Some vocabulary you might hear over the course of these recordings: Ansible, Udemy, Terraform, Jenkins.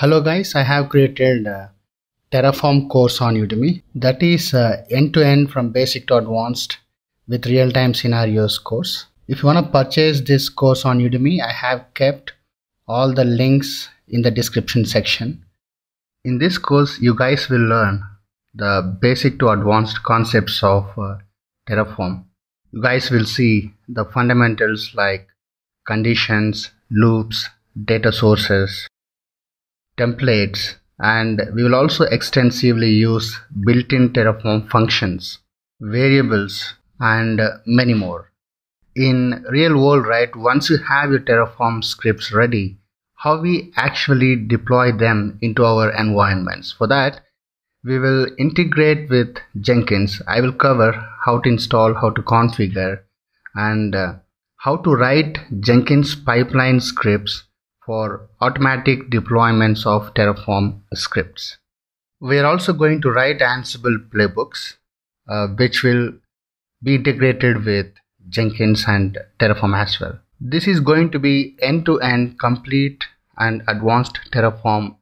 Hello guys, I have created a Terraform course on Udemy that is end-to-end from basic to advanced with real-time scenarios course. If you want to purchase this course on Udemy, I have kept all the links in the description section. In this course, you guys will learn the basic to advanced concepts of Terraform. You guys will see the fundamentals like conditions, loops, data sources, templates, and we will also extensively use built-in Terraform functions, variables, and many more. In real world, right, once you have your Terraform scripts ready, how we actually deploy them into our environments. For that, we will integrate with Jenkins. I will cover how to install, how to configure, and how to write Jenkins pipeline scripts for automatic deployments of Terraform scripts. We are also going to write Ansible playbooks, which will be integrated with Jenkins and Terraform as well. This is going to be end-to-end complete and advanced Terraform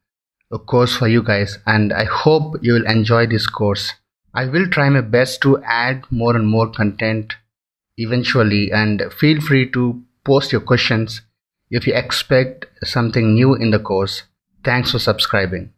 course for you guys, and I hope you will enjoy this course. I will try my best to add more and more content eventually, and feel free to post your questions if you expect something new in the course. Thanks for subscribing.